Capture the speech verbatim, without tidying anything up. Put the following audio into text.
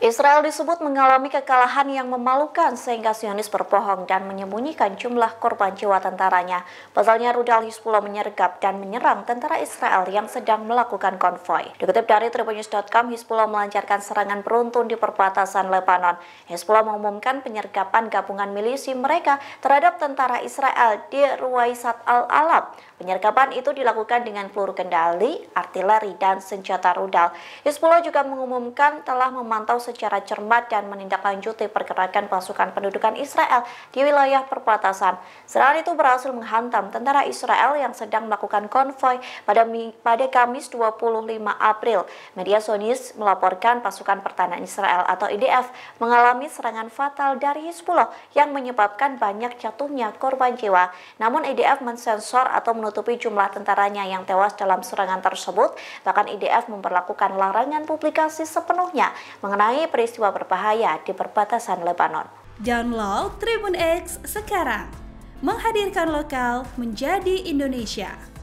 Israel disebut mengalami kekalahan yang memalukan sehingga Zionis berbohong dan menyembunyikan jumlah korban jiwa tentaranya. Pasalnya, rudal Hizbullah menyergap dan menyerang tentara Israel yang sedang melakukan konvoi. Dikutip dari Tribunnews dot com, Hizbullah melancarkan serangan beruntun di perbatasan Lebanon. Hizbullah mengumumkan penyergapan gabungan milisi mereka terhadap tentara Israel di Ruwaisat Al-Alam. Penyergapan itu dilakukan dengan peluru kendali, artileri, dan senjata rudal. Hizbullah juga mengumumkan telah memantau secara cermat dan menindaklanjuti pergerakan pasukan pendudukan Israel di wilayah perbatasan. Serangan itu berhasil menghantam tentara Israel yang sedang melakukan konvoi pada pada Kamis dua puluh lima April. Media Zionis melaporkan pasukan pertahanan Israel atau I D F mengalami serangan fatal dari Hizbullah yang menyebabkan banyak jatuhnya korban jiwa. Namun I D F mensensor atau menutupi jumlah tentaranya yang tewas dalam serangan tersebut. Bahkan I D F memperlakukan larangan publikasi sepenuhnya mengenai peristiwa berbahaya di perbatasan Lebanon. Download Tribun X sekarang, menghadirkan lokal menjadi Indonesia.